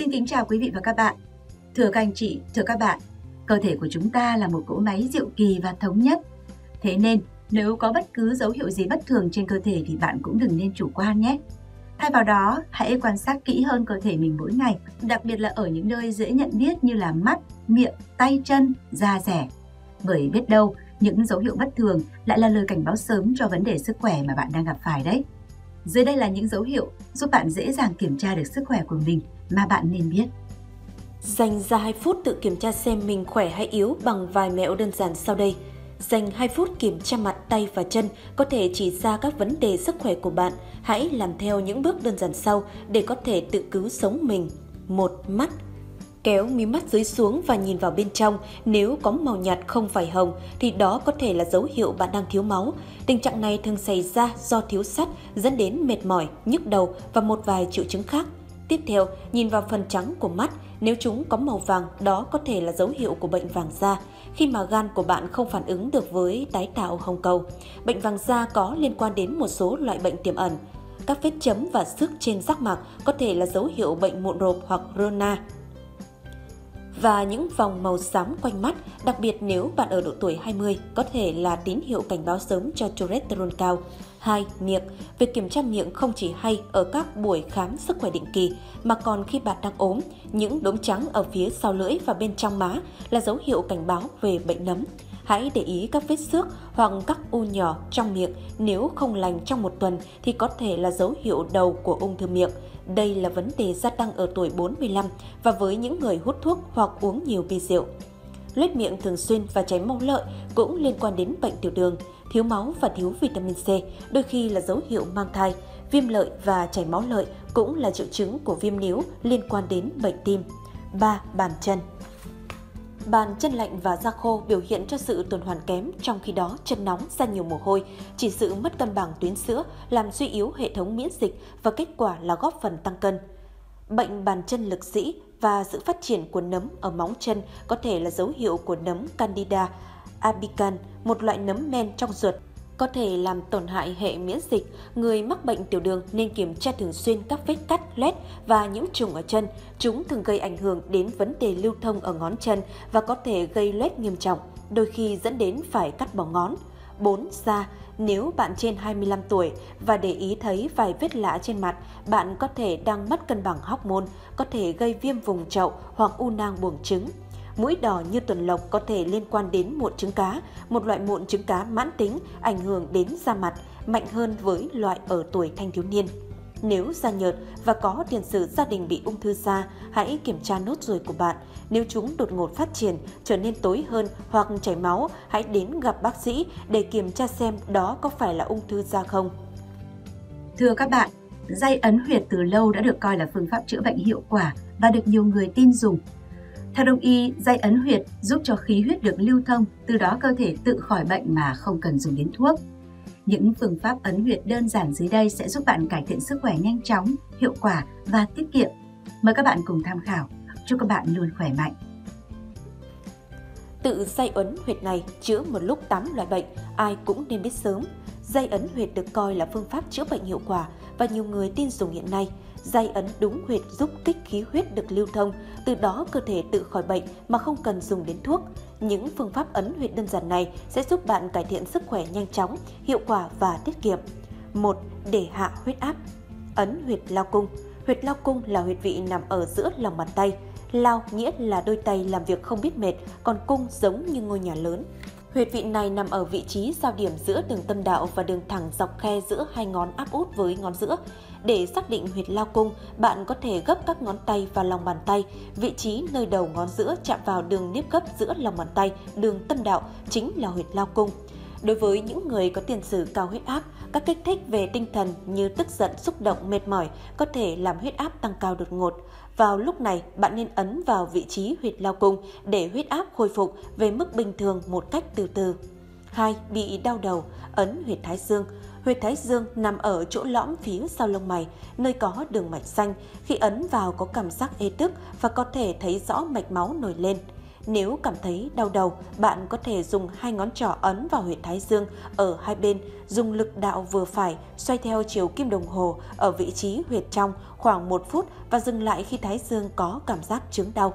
Xin kính chào quý vị và các bạn. Thưa các anh chị, thưa các bạn, cơ thể của chúng ta là một cỗ máy diệu kỳ và thống nhất. Thế nên, nếu có bất cứ dấu hiệu gì bất thường trên cơ thể thì bạn cũng đừng nên chủ quan nhé. Thay vào đó, hãy quan sát kỹ hơn cơ thể mình mỗi ngày, đặc biệt là ở những nơi dễ nhận biết như là mắt, miệng, tay chân, da dẻ. Bởi biết đâu, những dấu hiệu bất thường lại là lời cảnh báo sớm cho vấn đề sức khỏe mà bạn đang gặp phải đấy. Dưới đây là những dấu hiệu giúp bạn dễ dàng kiểm tra được sức khỏe của mình mà bạn nên biết. Dành ra 2 phút tự kiểm tra xem mình khỏe hay yếu bằng vài mẹo đơn giản sau đây. Dành 2 phút kiểm tra mặt, tay và chân có thể chỉ ra các vấn đề sức khỏe của bạn. Hãy làm theo những bước đơn giản sau để có thể tự cứu sống mình. 1. Mắt. Kéo mí mắt dưới xuống và nhìn vào bên trong, nếu có màu nhạt không phải hồng thì đó có thể là dấu hiệu bạn đang thiếu máu. Tình trạng này thường xảy ra do thiếu sắt dẫn đến mệt mỏi, nhức đầu và một vài triệu chứng khác. Tiếp theo, nhìn vào phần trắng của mắt, nếu chúng có màu vàng, đó có thể là dấu hiệu của bệnh vàng da, khi mà gan của bạn không phản ứng được với tái tạo hồng cầu. Bệnh vàng da có liên quan đến một số loại bệnh tiềm ẩn. Các vết chấm và xước trên giác mạc có thể là dấu hiệu bệnh mụn rộp hoặc rona. Và những vòng màu xám quanh mắt, đặc biệt nếu bạn ở độ tuổi 20, có thể là tín hiệu cảnh báo sớm cho cholesterol cao. 2. Miệng. Việc kiểm tra miệng không chỉ hay ở các buổi khám sức khỏe định kỳ, mà còn khi bạn đang ốm, những đốm trắng ở phía sau lưỡi và bên trong má là dấu hiệu cảnh báo về bệnh nấm. Hãy để ý các vết xước hoặc các u nhỏ trong miệng, nếu không lành trong một tuần thì có thể là dấu hiệu đầu của ung thư miệng. Đây là vấn đề gia tăng ở tuổi 45 và với những người hút thuốc hoặc uống nhiều bia rượu. Loét miệng thường xuyên và chảy máu lợi cũng liên quan đến bệnh tiểu đường, thiếu máu và thiếu vitamin C, đôi khi là dấu hiệu mang thai. Viêm lợi và chảy máu lợi cũng là triệu chứng của viêm níu liên quan đến bệnh tim. 3. Bàn chân. Bàn chân lạnh và da khô biểu hiện cho sự tuần hoàn kém, trong khi đó chân nóng ra nhiều mồ hôi, chỉ sự mất cân bằng tuyến sữa làm suy yếu hệ thống miễn dịch và kết quả là góp phần tăng cân. Bệnh bàn chân lực sĩ và sự phát triển của nấm ở móng chân có thể là dấu hiệu của nấm Candida albicans, một loại nấm men trong ruột, có thể làm tổn hại hệ miễn dịch. Người mắc bệnh tiểu đường nên kiểm tra thường xuyên các vết cắt, loét và những chùng ở chân. Chúng thường gây ảnh hưởng đến vấn đề lưu thông ở ngón chân và có thể gây loét nghiêm trọng, đôi khi dẫn đến phải cắt bỏ ngón. 4. Da. Nếu bạn trên 25 tuổi và để ý thấy vài vết lạ trên mặt, bạn có thể đang mất cân bằng hormone, có thể gây viêm vùng chậu hoặc u nang buồng trứng. Mũi đỏ như tuần lộc có thể liên quan đến mụn trứng cá, một loại mụn trứng cá mãn tính ảnh hưởng đến da mặt, mạnh hơn với loại ở tuổi thanh thiếu niên. Nếu da nhợt và có tiền sử gia đình bị ung thư da, hãy kiểm tra nốt ruồi của bạn. Nếu chúng đột ngột phát triển, trở nên tối hơn hoặc chảy máu, hãy đến gặp bác sĩ để kiểm tra xem đó có phải là ung thư da không. Thưa các bạn, day ấn huyệt từ lâu đã được coi là phương pháp chữa bệnh hiệu quả và được nhiều người tin dùng. Theo Đông y, day ấn huyệt giúp cho khí huyết được lưu thông, từ đó cơ thể tự khỏi bệnh mà không cần dùng đến thuốc. Những phương pháp ấn huyệt đơn giản dưới đây sẽ giúp bạn cải thiện sức khỏe nhanh chóng, hiệu quả và tiết kiệm. Mời các bạn cùng tham khảo. Chúc các bạn luôn khỏe mạnh. Tự day ấn huyệt này chữa một lúc 8 loại bệnh, ai cũng nên biết sớm. Day ấn huyệt được coi là phương pháp chữa bệnh hiệu quả và nhiều người tin dùng hiện nay. Day ấn đúng huyệt giúp kích khí huyết được lưu thông, từ đó cơ thể tự khỏi bệnh mà không cần dùng đến thuốc. Những phương pháp ấn huyệt đơn giản này sẽ giúp bạn cải thiện sức khỏe nhanh chóng, hiệu quả và tiết kiệm. 1. Để hạ huyết áp. Ấn huyệt lao cung. Huyệt lao cung là huyệt vị nằm ở giữa lòng bàn tay. Lao nghĩa là đôi tay làm việc không biết mệt, còn cung giống như ngôi nhà lớn. Huyệt vị này nằm ở vị trí giao điểm giữa đường tâm đạo và đường thẳng dọc khe giữa hai ngón áp út với ngón giữa. Để xác định huyệt lao cung, bạn có thể gấp các ngón tay và lòng bàn tay. Vị trí nơi đầu ngón giữa chạm vào đường nếp gấp giữa lòng bàn tay, đường tâm đạo chính là huyệt lao cung. Đối với những người có tiền sử cao huyết áp, các kích thích về tinh thần như tức giận, xúc động, mệt mỏi có thể làm huyết áp tăng cao đột ngột. Vào lúc này, bạn nên ấn vào vị trí huyệt lao cung để huyết áp khôi phục về mức bình thường một cách từ từ. 2. Bị đau đầu, ấn huyệt thái dương. Huyệt thái dương nằm ở chỗ lõm phía sau lông mày, nơi có đường mạch xanh. Khi ấn vào có cảm giác ê tức và có thể thấy rõ mạch máu nổi lên. Nếu cảm thấy đau đầu, bạn có thể dùng hai ngón trỏ ấn vào huyệt thái dương ở hai bên, dùng lực đạo vừa phải, xoay theo chiều kim đồng hồ ở vị trí huyệt trong khoảng 1 phút và dừng lại khi thái dương có cảm giác chướng đau.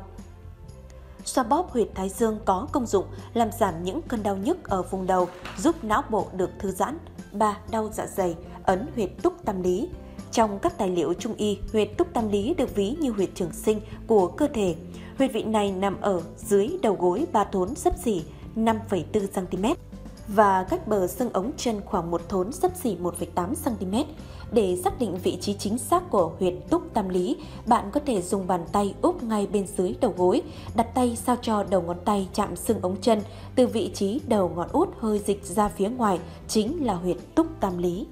Xoa bóp huyệt thái dương có công dụng làm giảm những cơn đau nhức ở vùng đầu, giúp não bộ được thư giãn. 3. Đau dạ dày, ấn huyệt túc tâm lý. Trong các tài liệu Trung y, huyệt túc tâm lý được ví như huyệt trường sinh của cơ thể. Huyệt vị này nằm ở dưới đầu gối 3 thốn xấp xỉ 5,4 cm và cách bờ xương ống chân khoảng 1 thốn xấp xỉ 1,8 cm. Để xác định vị trí chính xác của huyệt túc tam lý, bạn có thể dùng bàn tay úp ngay bên dưới đầu gối, đặt tay sao cho đầu ngón tay chạm xương ống chân, từ vị trí đầu ngón út hơi dịch ra phía ngoài chính là huyệt túc tam lý.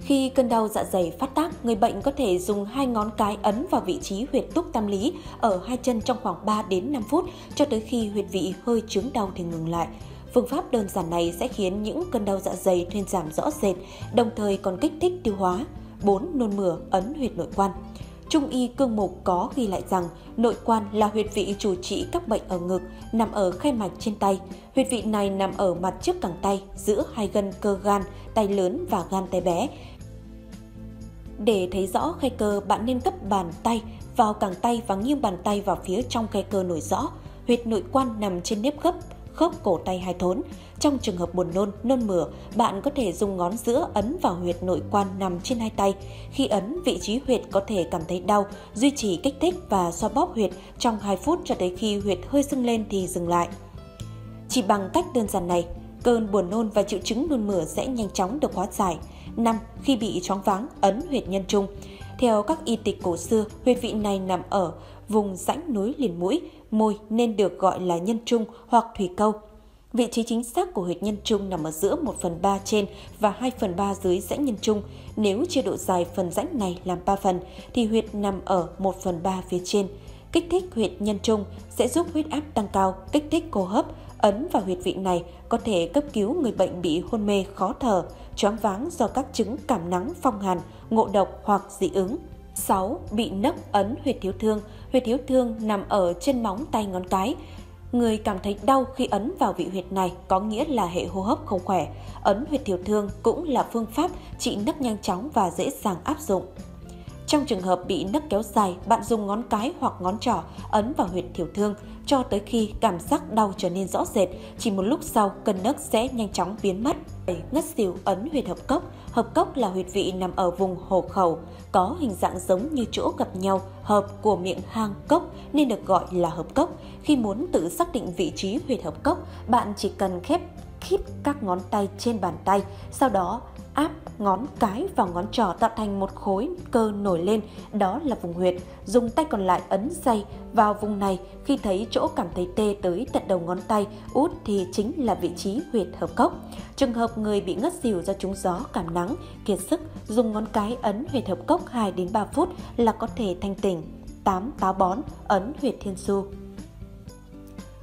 Khi cơn đau dạ dày phát tác, người bệnh có thể dùng hai ngón cái ấn vào vị trí huyệt túc tam lý ở hai chân trong khoảng 3 đến 5 phút cho tới khi huyệt vị hơi chướng đau thì ngừng lại. Phương pháp đơn giản này sẽ khiến những cơn đau dạ dày thuyên giảm rõ rệt, đồng thời còn kích thích tiêu hóa. 4. Nôn mửa, ấn huyệt nội quan. Trung y cương mục có ghi lại rằng nội quan là huyệt vị chủ trị các bệnh ở ngực, nằm ở khe mạch trên tay. Huyệt vị này nằm ở mặt trước cẳng tay, giữa hai gân cơ gan, tay lớn và gan tay bé. Để thấy rõ khe cơ, bạn nên gấp bàn tay vào cẳng tay và nghiêng bàn tay vào phía trong khe cơ nổi rõ. Huyệt nội quan nằm trên nếp gấp, khớp cổ tay 2 thốn. Trong trường hợp buồn nôn, nôn mửa, bạn có thể dùng ngón giữa ấn vào huyệt nội quan nằm trên hai tay. Khi ấn, vị trí huyệt có thể cảm thấy đau, duy trì kích thích và xoa bóp huyệt trong 2 phút cho tới khi huyệt hơi sưng lên thì dừng lại. Chỉ bằng cách đơn giản này, cơn buồn nôn và triệu chứng nôn mửa sẽ nhanh chóng được hóa giải. 5. Khi bị choáng váng, ấn huyệt nhân trung. Theo các y tịch cổ xưa, huyệt vị này nằm ở vùng rãnh núi liền mũi, môi nên được gọi là nhân trung hoặc thủy câu. Vị trí chính xác của huyệt nhân trung nằm ở giữa 1/3 trên và 2/3 dưới rãnh nhân trung. Nếu chia độ dài phần rãnh này làm 3 phần, thì huyệt nằm ở 1/3 phía trên. Kích thích huyệt nhân trung sẽ giúp huyết áp tăng cao, kích thích hô hấp. Ấn vào huyệt vị này có thể cấp cứu người bệnh bị hôn mê, khó thở, choáng váng do các chứng cảm nắng, phong hàn, ngộ độc hoặc dị ứng. 6. Bị nấc, ấn huyệt thiếu thương. Huyệt thiếu thương nằm ở trên móng tay ngón cái. Người cảm thấy đau khi ấn vào vị huyệt này có nghĩa là hệ hô hấp không khỏe. Ấn huyệt thiếu thương cũng là phương pháp trị nấc nhanh chóng và dễ dàng áp dụng. Trong trường hợp bị nấc kéo dài, bạn dùng ngón cái hoặc ngón trỏ ấn vào huyệt thiểu thương cho tới khi cảm giác đau trở nên rõ rệt, chỉ một lúc sau cơn nấc sẽ nhanh chóng biến mất. 7. Ngất xỉu, ấn huyệt hợp cốc. Hợp cốc là huyệt vị nằm ở vùng hổ khẩu, có hình dạng giống như chỗ gặp nhau hợp của miệng hang cốc nên được gọi là hợp cốc. Khi muốn tự xác định vị trí huyệt hợp cốc, bạn chỉ cần khép khít các ngón tay trên bàn tay, sau đó áp ngón cái và ngón trỏ tạo thành một khối cơ nổi lên, đó là vùng huyệt. Dùng tay còn lại ấn day vào vùng này, khi thấy chỗ cảm thấy tê tới tận đầu ngón tay út thì chính là vị trí huyệt hợp cốc. Trường hợp người bị ngất xỉu do trúng gió, cảm nắng, kiệt sức, dùng ngón cái ấn huyệt hợp cốc 2 đến 3 phút là có thể thanh tỉnh. 8. Táo bón, ấn huyệt thiên su.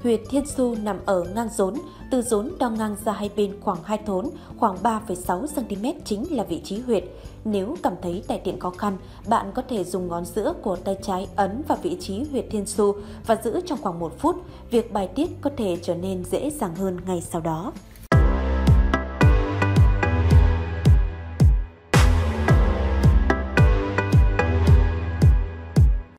Huyệt thiên su nằm ở ngang rốn, từ rốn đo ngang ra hai bên khoảng 2 thốn, khoảng 3,6 cm chính là vị trí huyệt. Nếu cảm thấy đại tiện khó khăn, bạn có thể dùng ngón giữa của tay trái ấn vào vị trí huyệt thiên su và giữ trong khoảng 1 phút. Việc bài tiết có thể trở nên dễ dàng hơn ngay sau đó.